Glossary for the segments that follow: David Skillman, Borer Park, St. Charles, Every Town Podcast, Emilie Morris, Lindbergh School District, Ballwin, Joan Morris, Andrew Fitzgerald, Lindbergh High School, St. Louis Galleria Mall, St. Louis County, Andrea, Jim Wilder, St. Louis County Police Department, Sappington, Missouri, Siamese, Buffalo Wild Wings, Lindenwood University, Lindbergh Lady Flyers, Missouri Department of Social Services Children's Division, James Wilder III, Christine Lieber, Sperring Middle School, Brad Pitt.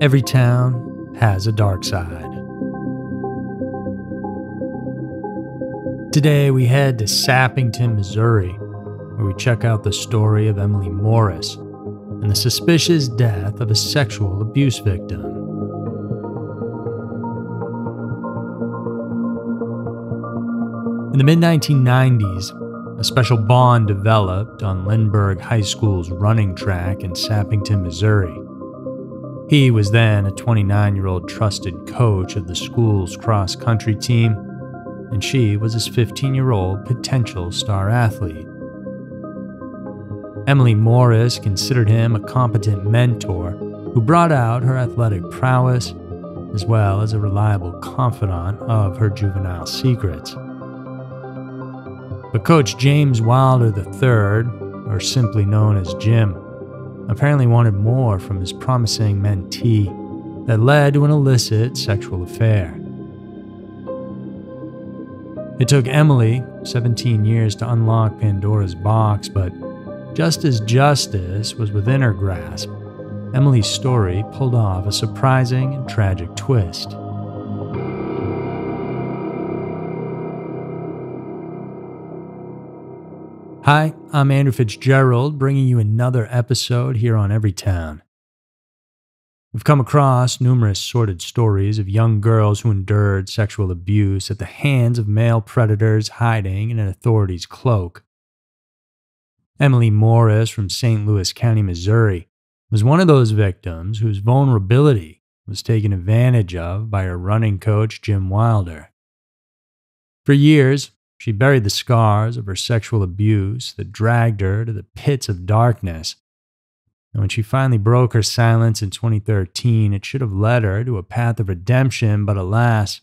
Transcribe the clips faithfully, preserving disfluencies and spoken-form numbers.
Every town has a dark side. Today we head to Sappington, Missouri, where we check out the story of Emilie Morris and the suspicious death of a sexual abuse victim. In the mid nineteen nineties, a special bond developed on Lindbergh High School's running track in Sappington, Missouri. He was then a twenty-nine-year-old trusted coach of the school's cross-country team, and she was his fifteen-year-old potential star athlete. Emilie Morris considered him a competent mentor who brought out her athletic prowess, as well as a reliable confidant of her juvenile secrets. But Coach James Wilder the third, or simply known as Jim, apparently wanted more from his promising mentee that led to an illicit sexual affair. It took Emilie seventeen years to unlock Pandora's box, but just as justice was within her grasp, Emilie's story pulled off a surprising and tragic twist. Hi, I'm Andrew Fitzgerald, bringing you another episode here on Every Town. We've come across numerous sordid stories of young girls who endured sexual abuse at the hands of male predators hiding in an authority's cloak. Emilie Morris from Saint Louis County, Missouri, was one of those victims whose vulnerability was taken advantage of by her running coach, Jim Wilder. For years, she buried the scars of her sexual abuse that dragged her to the pits of darkness. And when she finally broke her silence in twenty thirteen, it should have led her to a path of redemption, but alas,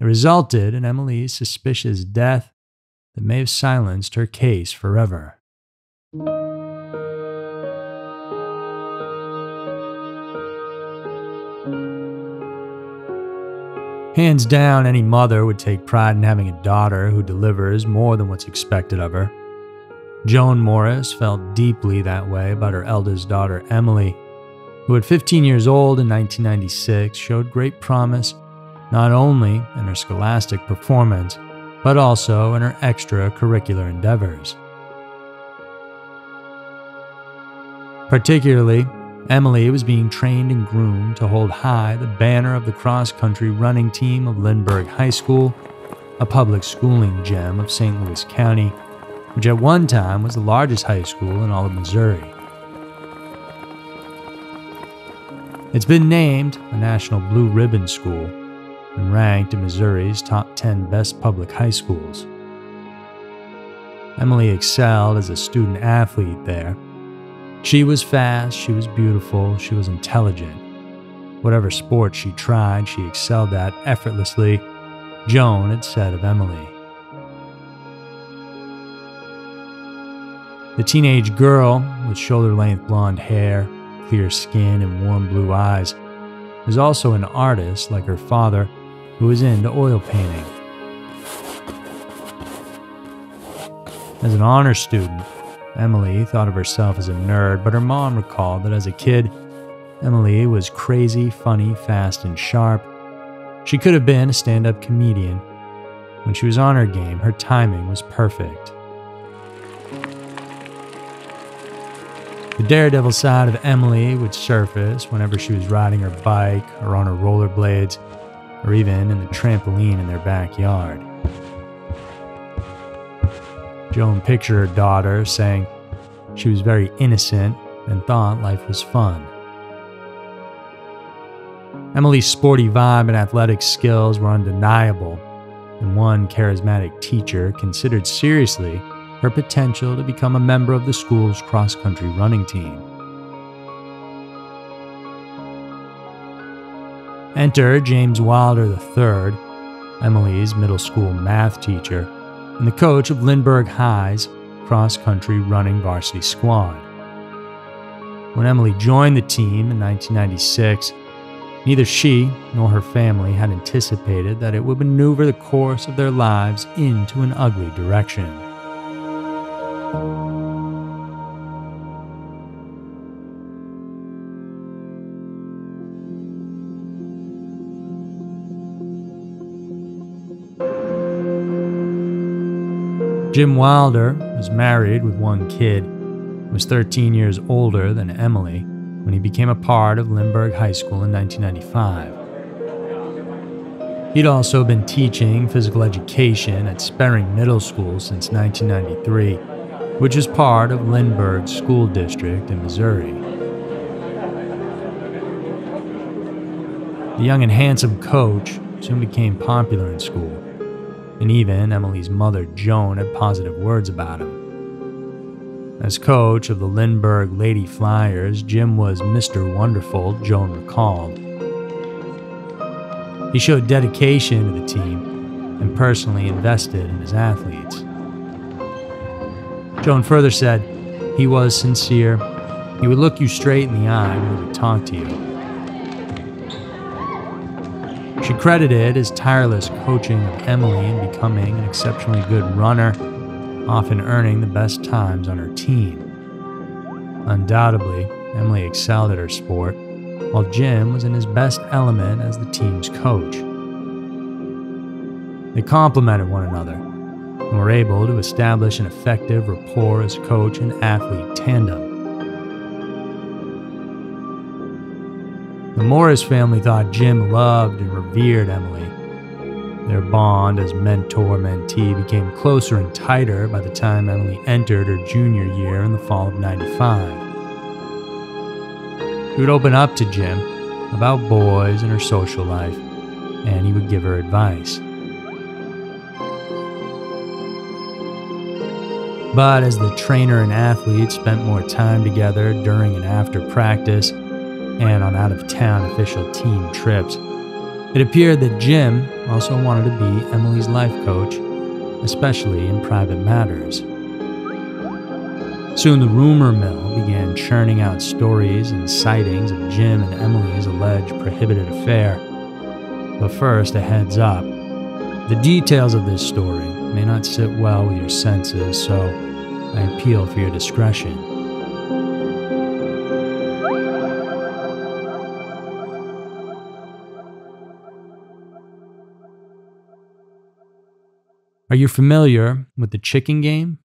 it resulted in Emilie's suspicious death that may have silenced her case forever. Hands down, any mother would take pride in having a daughter who delivers more than what's expected of her. Joan Morris felt deeply that way about her eldest daughter, Emilie, who at fifteen years old in nineteen ninety-six showed great promise, not only in her scholastic performance, but also in her extracurricular endeavors. Particularly, Emilie was being trained and groomed to hold high the banner of the cross-country running team of Lindbergh High School, a public schooling gem of Saint Louis County, which at one time was the largest high school in all of Missouri. It's been named a National Blue Ribbon School and ranked in Missouri's top ten best public high schools. Emilie excelled as a student-athlete there. She was fast, she was beautiful, she was intelligent. Whatever sport she tried, she excelled at effortlessly, Joan had said of Emilie. The teenage girl, with shoulder-length blonde hair, clear skin, and warm blue eyes, was also an artist like her father, who was into oil painting. As an honor student, Emilie thought of herself as a nerd, but her mom recalled that as a kid, Emilie was crazy, funny, fast, and sharp. She could have been a stand-up comedian. When she was on her game, her timing was perfect. The daredevil side of Emilie would surface whenever she was riding her bike or on her rollerblades, or even in the trampoline in their backyard. Joan pictured her daughter, saying she was very innocent and thought life was fun. Emilie's sporty vibe and athletic skills were undeniable, and one charismatic teacher considered seriously her potential to become a member of the school's cross-country running team. Enter James Wilder the third, Emilie's middle school math teacher, and the coach of Lindbergh High's cross-country running varsity squad. When Emilie joined the team in nineteen ninety-six, Neither she nor her family had anticipated that it would maneuver the course of their lives into an ugly direction. Jim Wilder was married with one kid, was thirteen years older than Emilie when he became a part of Lindbergh High School in nineteen ninety-five. He'd also been teaching physical education at Sperring Middle School since nineteen ninety-three, which is part of Lindbergh School District in Missouri. The young and handsome coach soon became popular in school, and even Emilie's mother, Joan, had positive words about him. As coach of the Lindbergh Lady Flyers, Jim was Mister Wonderful, Joan recalled. He showed dedication to the team and personally invested in his athletes. Joan further said, "He was sincere. He would look you straight in the eye when he would talk to you." She credited his tireless coaching of Emilie in becoming an exceptionally good runner, often earning the best times on her team. Undoubtedly, Emilie excelled at her sport, while Jim was in his best element as the team's coach. They complemented one another and were able to establish an effective rapport as coach and athlete tandem. The Morris family thought Jim loved and revered Emilie. Their bond as mentor-mentee became closer and tighter by the time Emilie entered her junior year in the fall of ninety-five. She would open up to Jim about boys and her social life, and he would give her advice. But as the trainer and athlete spent more time together during and after practice, and on out-of-town official team trips, it appeared that Jim also wanted to be Emilie's life coach, especially in private matters. Soon the rumor mill began churning out stories and sightings of Jim and Emilie's alleged prohibited affair. But first, a heads up. The details of this story may not sit well with your senses, so I appeal for your discretion. Are you familiar with the chicken game?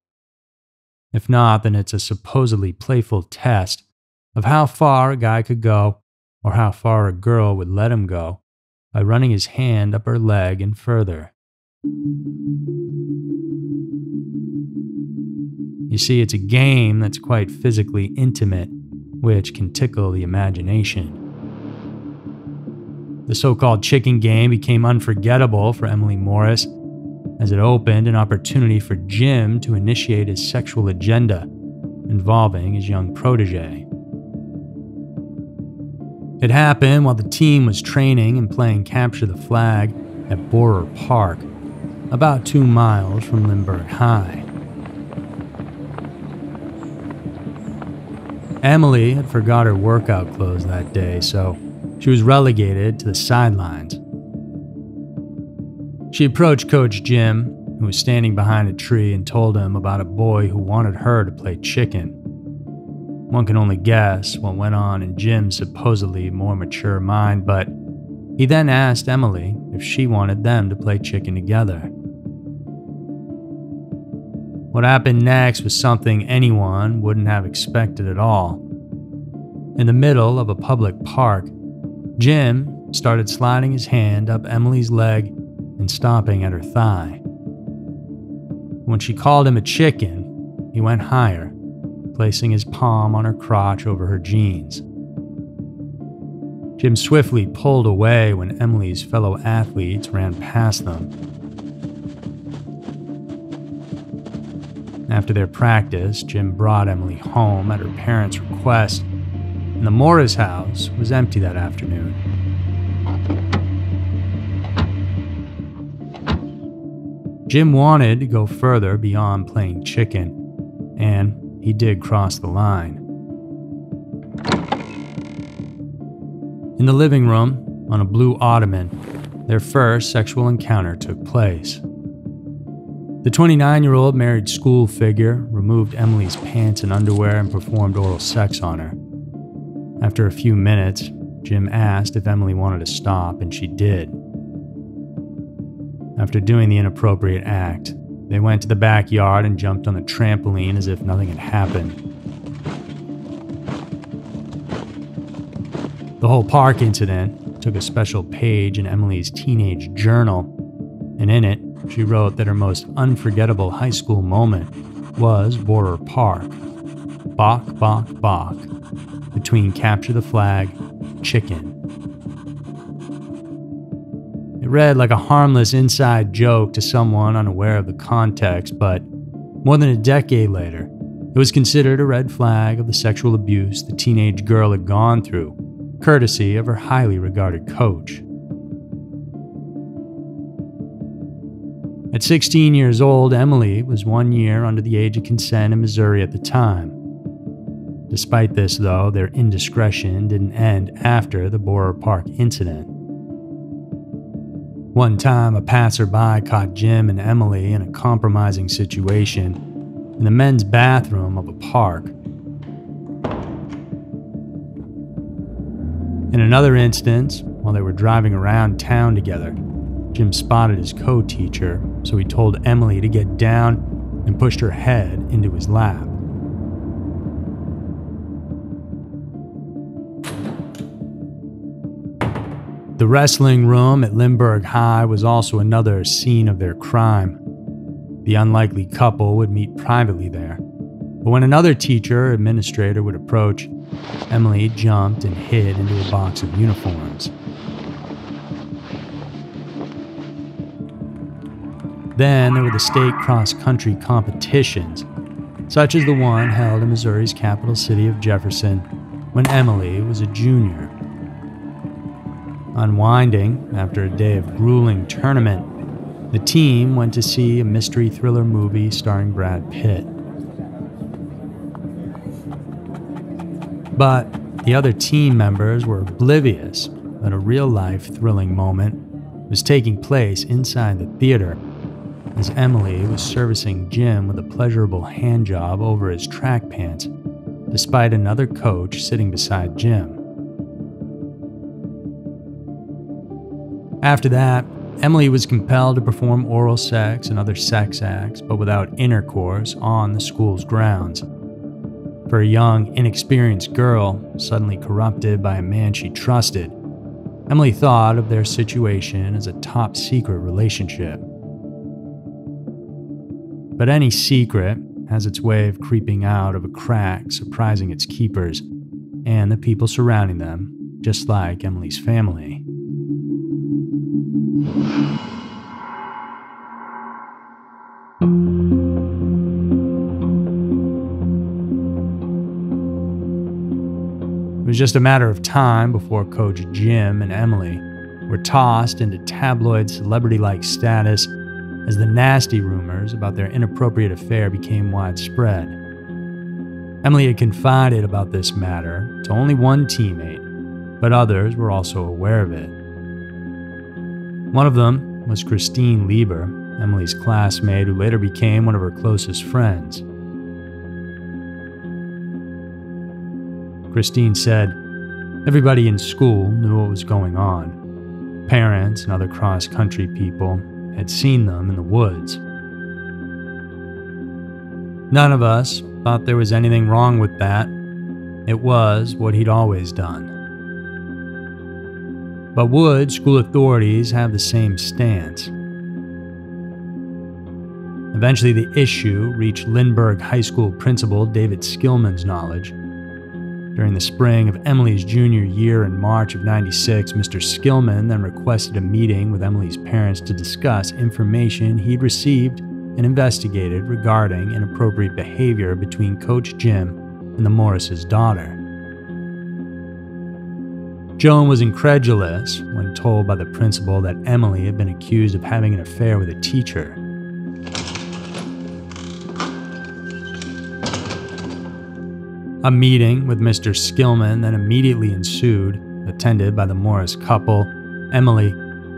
If not, then it's a supposedly playful test of how far a guy could go or how far a girl would let him go by running his hand up her leg and further. You see, it's a game that's quite physically intimate, which can tickle the imagination. The so-called chicken game became unforgettable for Emilie Morris, as it opened an opportunity for Jim to initiate his sexual agenda involving his young protege. It happened while the team was training and playing Capture the Flag at Borer Park, about two miles from Lindbergh High. Emilie had forgot her workout clothes that day, so she was relegated to the sidelines. She approached Coach Jim, who was standing behind a tree, and told him about a boy who wanted her to play chicken. One can only guess what went on in Jim's supposedly more mature mind, but he then asked Emilie if she wanted them to play chicken together. What happened next was something anyone wouldn't have expected at all. In the middle of a public park, Jim started sliding his hand up Emilie's leg and stopping at her thigh. When she called him a chicken, he went higher, placing his palm on her crotch over her jeans. Jim swiftly pulled away when Emilie's fellow athletes ran past them. After their practice, Jim brought Emilie home at her parents' request, and the Morris house was empty that afternoon. Jim wanted to go further beyond playing chicken, and he did cross the line. In the living room, on a blue ottoman, their first sexual encounter took place. The twenty-nine-year-old married school figure removed Emily's pants and underwear and performed oral sex on her. After a few minutes, Jim asked if Emily wanted to stop, and she did. After doing the inappropriate act, they went to the backyard and jumped on the trampoline as if nothing had happened. The whole park incident took a special page in Emily's teenage journal, and in it, she wrote that her most unforgettable high school moment was Border Park. Bok, bok, bok. Between capture the flag, chicken. It read like a harmless inside joke to someone unaware of the context, but more than a decade later, it was considered a red flag of the sexual abuse the teenage girl had gone through, courtesy of her highly regarded coach. At sixteen years old, Emily was one year under the age of consent in Missouri at the time. Despite this, though, their indiscretion didn't end after the Border Park incident. One time, a passerby caught Jim and Emily in a compromising situation in the men's bathroom of a park. In another instance, while they were driving around town together, Jim spotted his co-teacher, so he told Emily to get down and pushed her head into his lap. The wrestling room at Lindbergh High was also another scene of their crime. The unlikely couple would meet privately there, but when another teacher or administrator would approach, Emily jumped and hid into a box of uniforms. Then there were the state cross-country competitions, such as the one held in Missouri's capital city of Jefferson when Emily was a junior. Unwinding after a day of grueling tournament, the team went to see a mystery thriller movie starring Brad Pitt. But the other team members were oblivious that a real-life thrilling moment was taking place inside the theater, as Emily was servicing Jim with a pleasurable handjob over his track pants, despite another coach sitting beside Jim. After that, Emily was compelled to perform oral sex and other sex acts, but without intercourse, on the school's grounds. For a young, inexperienced girl, suddenly corrupted by a man she trusted, Emily thought of their situation as a top-secret relationship. But any secret has its way of creeping out of a crack, surprising its keepers and the people surrounding them, just like Emily's family. It was just a matter of time before Coach Jim and Emily were tossed into tabloid celebrity-like status as the nasty rumors about their inappropriate affair became widespread. Emily had confided about this matter to only one teammate, but others were also aware of it. One of them was Christine Lieber, Emily's classmate, who later became one of her closest friends. Christine said, "Everybody in school knew what was going on. Parents and other cross-country people had seen them in the woods. None of us thought there was anything wrong with that. It was what he'd always done." But would school authorities have the same stance? Eventually, the issue reached Lindbergh High School principal David Skillman's knowledge. During the spring of Emily's junior year in March of ninety-six, Mister Skillman then requested a meeting with Emily's parents to discuss information he'd received and investigated regarding inappropriate behavior between Coach Jim and the Morris's daughter. Joan was incredulous when told by the principal that Emily had been accused of having an affair with a teacher. A meeting with Mister Skillman then immediately ensued, attended by the Morris couple, Emilie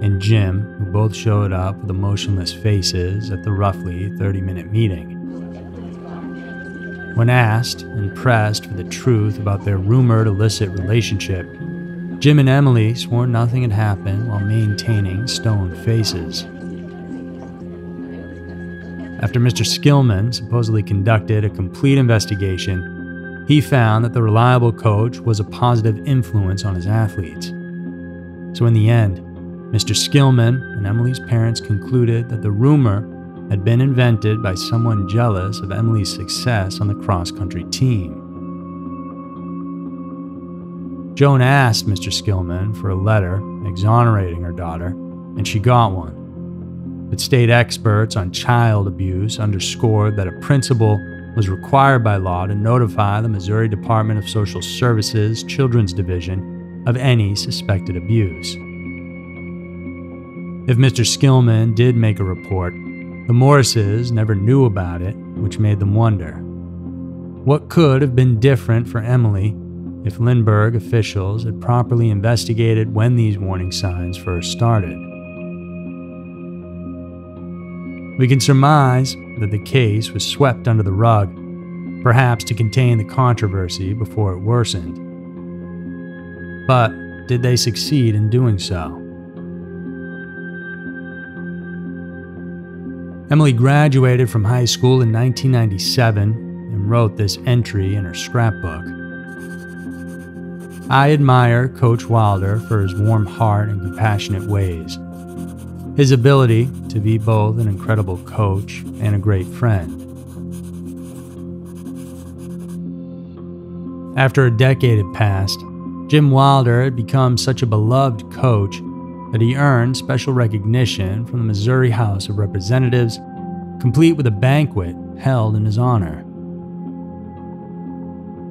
and Jim, who both showed up with emotionless faces at the roughly thirty-minute meeting. When asked and pressed for the truth about their rumored illicit relationship, Jim and Emilie swore nothing had happened while maintaining stone faces. After Mister Skillman supposedly conducted a complete investigation, he found that the reliable coach was a positive influence on his athletes. So in the end, Mister Skillman and Emilie's parents concluded that the rumor had been invented by someone jealous of Emilie's success on the cross-country team. Joan asked Mister Skillman for a letter exonerating her daughter, and she got one. But state experts on child abuse underscored that a principal was required by law to notify the Missouri Department of Social Services Children's Division of any suspected abuse. If Mister Skillman did make a report, the Morrises never knew about it, which made them wonder. What could have been different for Emilie if Lindbergh officials had properly investigated when these warning signs first started? We can surmise that the case was swept under the rug, perhaps to contain the controversy before it worsened. But did they succeed in doing so? Emilie graduated from high school in nineteen ninety-seven and wrote this entry in her scrapbook. I admire Coach Wilder for his warm heart and compassionate ways, his ability to be both an incredible coach and a great friend. After a decade had passed, Jim Wilder had become such a beloved coach that he earned special recognition from the Missouri House of Representatives, complete with a banquet held in his honor.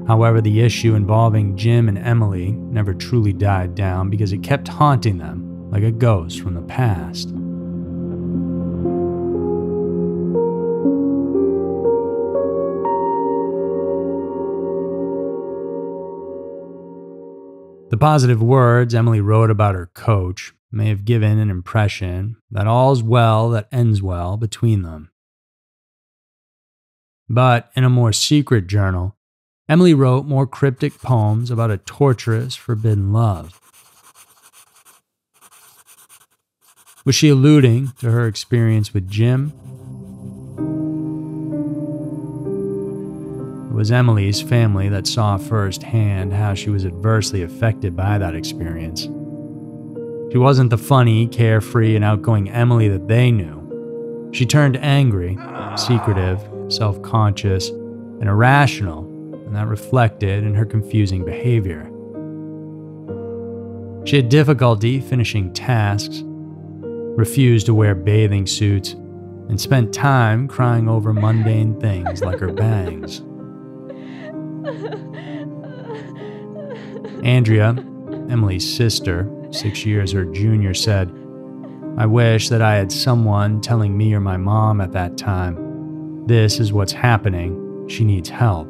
However, the issue involving Jim and Emilie never truly died down because it kept haunting them like a ghost from the past. The positive words Emilie wrote about her coach may have given an impression that all's well that ends well between them. But in a more secret journal, Emilie wrote more cryptic poems about a torturous, forbidden love. Was she alluding to her experience with Jim? It was Emilie's family that saw firsthand how she was adversely affected by that experience. She wasn't the funny, carefree, and outgoing Emilie that they knew. She turned angry, secretive, self-conscious, and irrational, and that reflected in her confusing behavior. She had difficulty finishing tasks, refused to wear bathing suits, and spent time crying over mundane things like her bangs. Andrea, Emilie's sister, six years her junior, said, I wish that I had someone telling me or my mom at that time, this is what's happening, she needs help.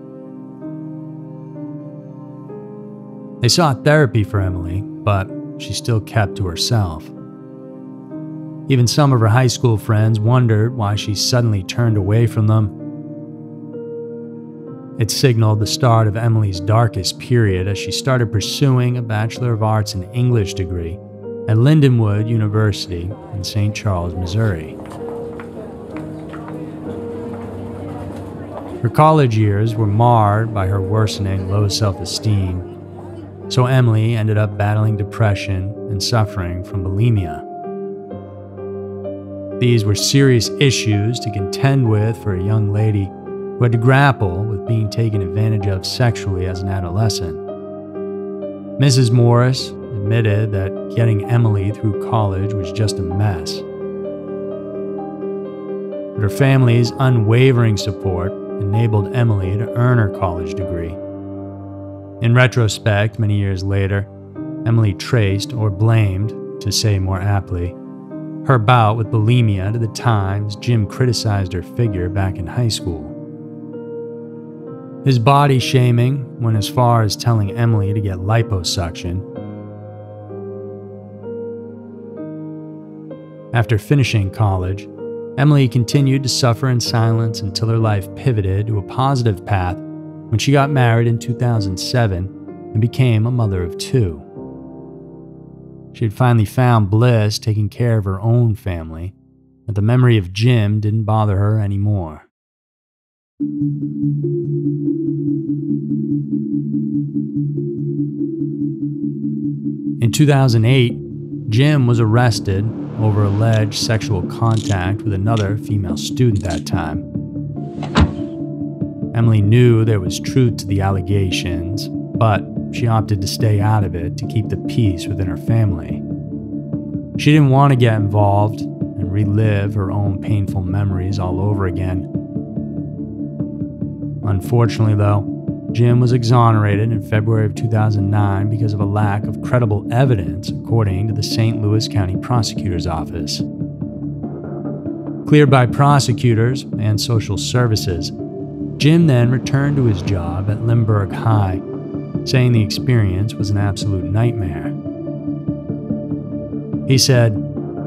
They sought therapy for Emilie, but she still kept to herself. Even some of her high school friends wondered why she suddenly turned away from them. It signaled the start of Emilie's darkest period as she started pursuing a Bachelor of Arts in English degree at Lindenwood University in Saint Charles, Missouri. Her college years were marred by her worsening low self-esteem, so Emilie ended up battling depression and suffering from bulimia. These were serious issues to contend with for a young lady who had to grapple with being taken advantage of sexually as an adolescent. Missus Morris admitted that getting Emilie through college was just a mess. But her family's unwavering support enabled Emilie to earn her college degree. In retrospect, many years later, Emilie traced, or blamed, to say more aptly, her bout with bulimia to the times Jim criticized her figure back in high school. His body shaming went as far as telling Emilie to get liposuction, After finishing college, Emilie continued to suffer in silence until her life pivoted to a positive path when she got married in two thousand seven and became a mother of two. She had finally found bliss taking care of her own family, but the memory of Jim didn't bother her anymore. In two thousand eight, Jim was arrested over alleged sexual contact with another female student that time. Emilie knew there was truth to the allegations, but she opted to stay out of it to keep the peace within her family. She didn't want to get involved and relive her own painful memories all over again. Unfortunately, though, Jim was exonerated in February of two thousand nine because of a lack of credible evidence, according to the Saint Louis County Prosecutor's Office. Cleared by prosecutors and social services, Jim then returned to his job at Lindbergh High, saying the experience was an absolute nightmare. He said,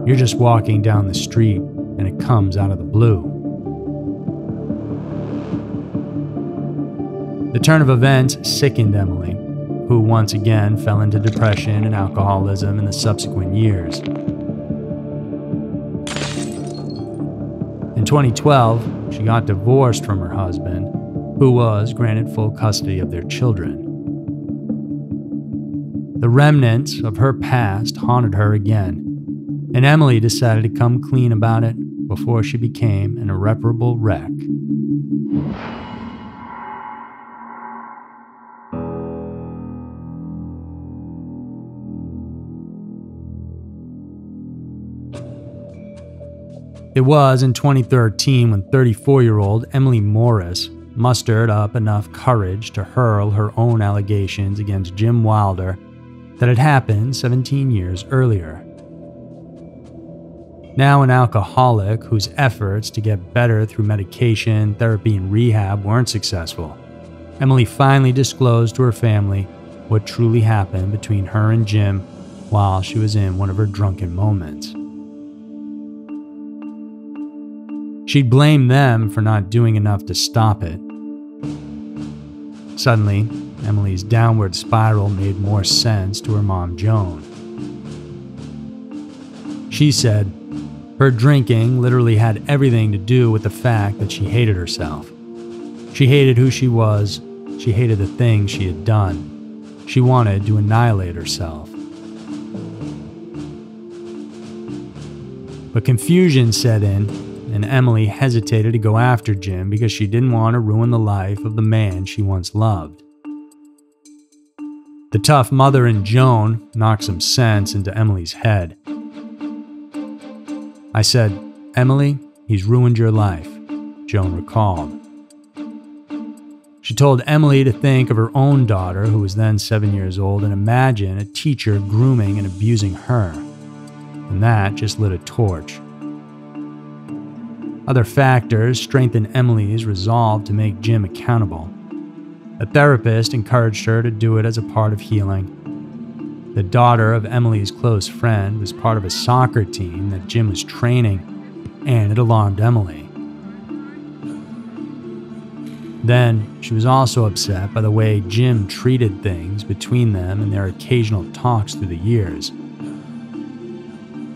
"You're just walking down the street and it comes out of the blue." The turn of events sickened Emilie, who once again fell into depression and alcoholism in the subsequent years. In twenty twelve, she got divorced from her husband, who was granted full custody of their children. The remnants of her past haunted her again, and Emilie decided to come clean about it before she became an irreparable wreck. It was in twenty thirteen when thirty-four-year-old Emilie Morris mustered up enough courage to hurl her own allegations against Jim Wilder that had happened seventeen years earlier. Now an alcoholic whose efforts to get better through medication, therapy, and rehab weren't successful, Emilie finally disclosed to her family what truly happened between her and Jim while she was in one of her drunken moments. She blamed them for not doing enough to stop it. Suddenly, Emilie's downward spiral made more sense to her mom, Joan. She said her drinking literally had everything to do with the fact that she hated herself. She hated who she was. She hated the things she had done. She wanted to annihilate herself. But confusion set in, and Emilie hesitated to go after Jim because she didn't want to ruin the life of the man she once loved. The tough mother in Joan knocked some sense into Emilie's head. "I said, Emilie, he's ruined your life," Joan recalled. She told Emilie to think of her own daughter, who was then seven years old, and imagine a teacher grooming and abusing her. And that just lit a torch. Other factors strengthened Emilie's resolve to make Jim accountable. A therapist encouraged her to do it as a part of healing. The daughter of Emilie's close friend was part of a soccer team that Jim was training, and it alarmed Emilie. Then she was also upset by the way Jim treated things between them and their occasional talks through the years.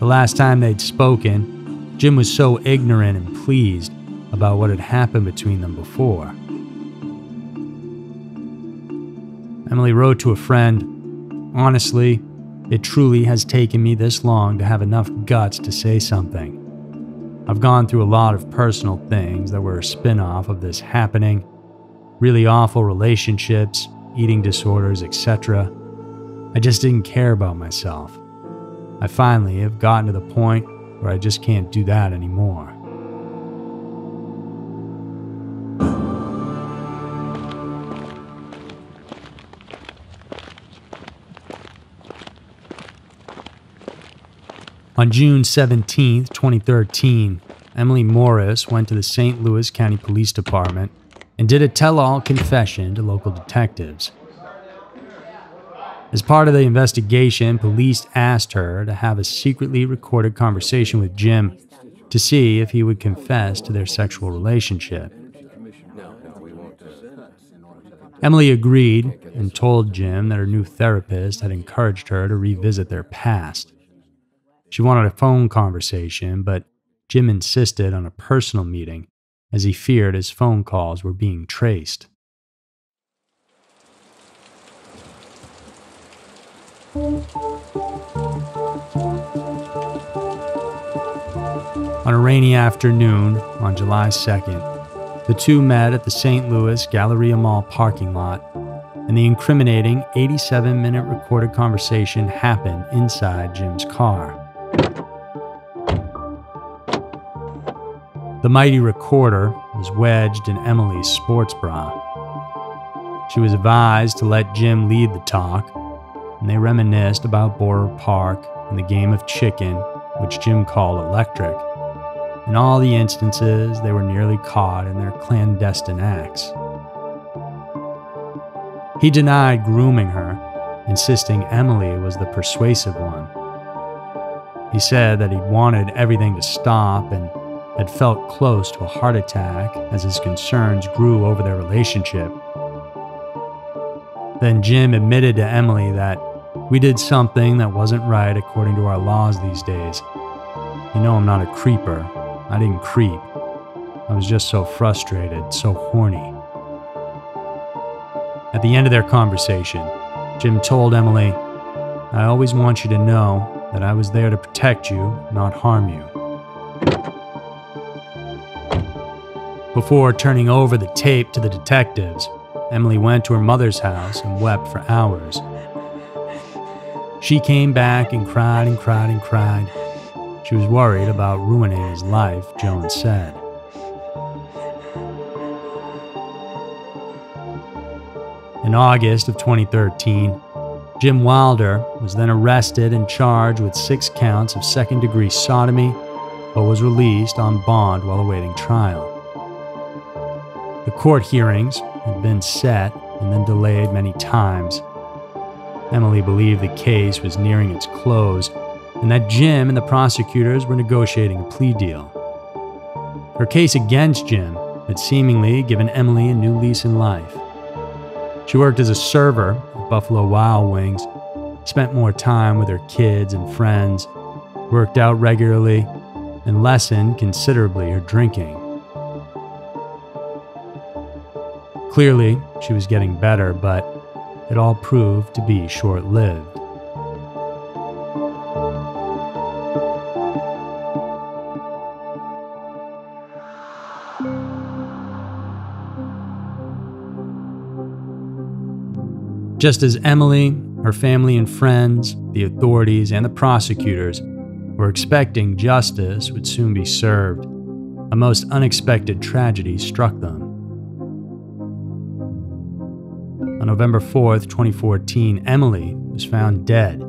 The last time they'd spoken, Jim was so ignorant and pleased about what had happened between them before. Emilie wrote to a friend, "Honestly, it truly has taken me this long to have enough guts to say something. I've gone through a lot of personal things that were a spin-off of this happening, really awful relationships, eating disorders, et cetera. I just didn't care about myself. I finally have gotten to the point or I just can't do that anymore." On June seventeenth, twenty thirteen, Emilie Morris went to the Saint Louis County Police Department and did a tell-all confession to local detectives. As part of the investigation, police asked her to have a secretly recorded conversation with Jim to see if he would confess to their sexual relationship. Emilie agreed and told Jim that her new therapist had encouraged her to revisit their past. She wanted a phone conversation, but Jim insisted on a personal meeting as he feared his phone calls were being traced. On a rainy afternoon on July second, the two met at the Saint Louis Galleria Mall parking lot, and the incriminating eighty-seven minute recorded conversation happened inside Jim's car. The mighty recorder was wedged in Emilie's sports bra. She was advised to let Jim lead the talk, and they reminisced about Borough Park and the game of chicken, which Jim called electric, and all the instances they were nearly caught in their clandestine acts. He denied grooming her, insisting Emilie was the persuasive one. He said that he wanted everything to stop and had felt close to a heart attack as his concerns grew over their relationship. Then Jim admitted to Emilie that we did something that wasn't right according to our laws these days. You know I'm not a creeper. I didn't creep. I was just so frustrated, so horny. At the end of their conversation, Jim told Emilie, I always want you to know that I was there to protect you, not harm you. Before turning over the tape to the detectives, Emilie went to her mother's house and wept for hours. She came back and cried and cried and cried. She was worried about ruining his life, Joan said. In August of twenty thirteen, Jim Wilder was then arrested and charged with six counts of second-degree sodomy, but was released on bond while awaiting trial. The court hearings had been set and then delayed many times. Emilie believed the case was nearing its close and that Jim and the prosecutors were negotiating a plea deal. Her case against Jim had seemingly given Emilie a new lease in life. She worked as a server at Buffalo Wild Wings, spent more time with her kids and friends, worked out regularly, and lessened considerably her drinking. Clearly, she was getting better, but it all proved to be short-lived. Just as Emilie, her family and friends, the authorities, and the prosecutors were expecting justice would soon be served, a most unexpected tragedy struck them. On November fourth, twenty fourteen, Emilie was found dead,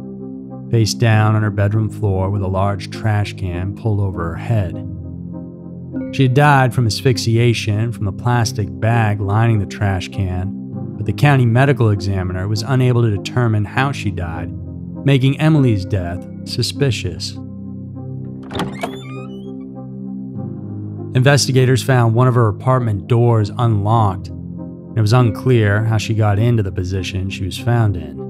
face down on her bedroom floor with a large trash can pulled over her head. She had died from asphyxiation from the plastic bag lining the trash can, but the county medical examiner was unable to determine how she died, making Emilie's death suspicious. Investigators found one of her apartment doors unlocked. It was unclear how she got into the position she was found in.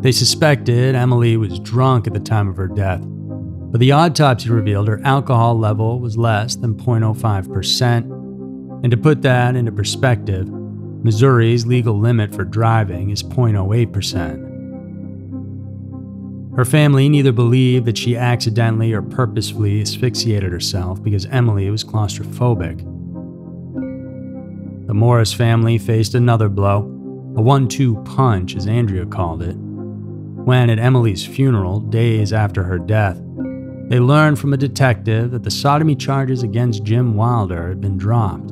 They suspected Emilie was drunk at the time of her death, but the autopsy revealed her alcohol level was less than zero point zero five percent, and to put that into perspective, Missouri's legal limit for driving is zero point zero eight percent. Her family neither believed that she accidentally or purposefully asphyxiated herself because Emilie was claustrophobic. The Morris family faced another blow, a one-two punch as Andrea called it, when at Emilie's funeral, days after her death, they learned from a detective that the sodomy charges against Jim Wilder had been dropped.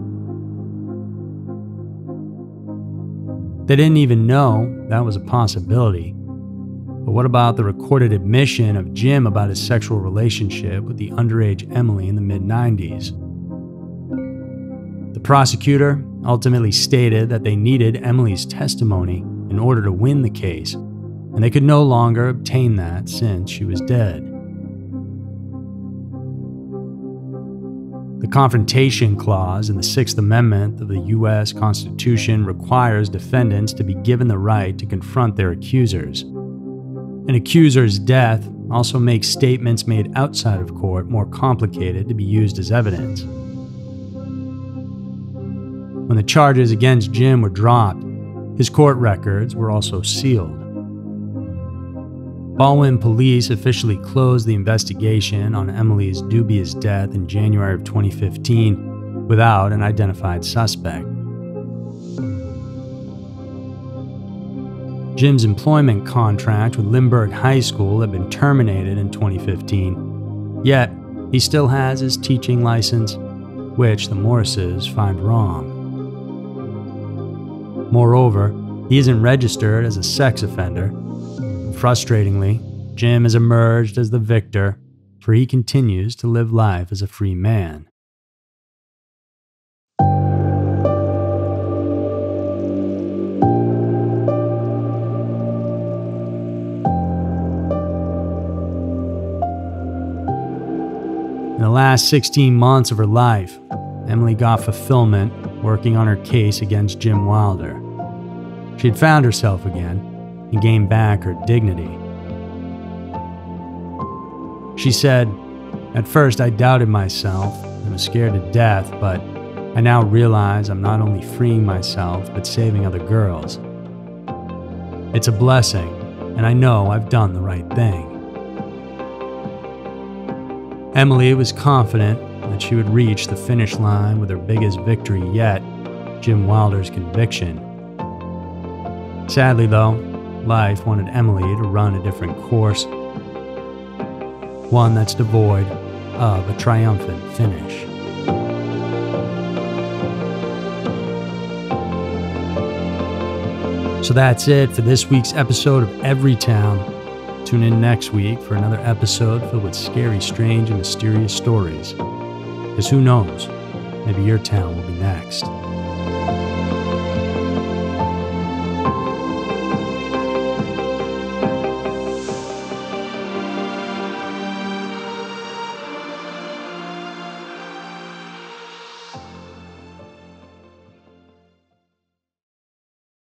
They didn't even know that was a possibility, but what about the recorded admission of Jim about his sexual relationship with the underage Emilie in the mid nineties? The prosecutor ultimately stated that they needed Emilie's testimony in order to win the case, and they could no longer obtain that since she was dead. The Confrontation Clause in the Sixth Amendment of the U S Constitution requires defendants to be given the right to confront their accusers. An accuser's death also makes statements made outside of court more complicated to be used as evidence. When the charges against Jim were dropped, his court records were also sealed. Ballwin police officially closed the investigation on Emilie's dubious death in January of twenty fifteen without an identified suspect. Jim's employment contract with Lindbergh High School had been terminated in twenty fifteen, yet he still has his teaching license, which the Morrises find wrong. Moreover, he isn't registered as a sex offender. Frustratingly, Jim has emerged as the victor, for he continues to live life as a free man. In the last sixteen months of her life, Emilie got fulfillment working on her case against Jim Wilder. She had found herself again and gained back her dignity. She said, "At first I doubted myself and was scared to death, but I now realize I'm not only freeing myself, but saving other girls. It's a blessing, and I know I've done the right thing." Emilie was confident that she would reach the finish line with her biggest victory yet, Jim Wilder's conviction. Sadly though, life wanted Emilie to run a different course, one that's devoid of a triumphant finish. So that's it for this week's episode of Every Town. Tune in next week for another episode filled with scary, strange, and mysterious stories. Because who knows, maybe your town will be next.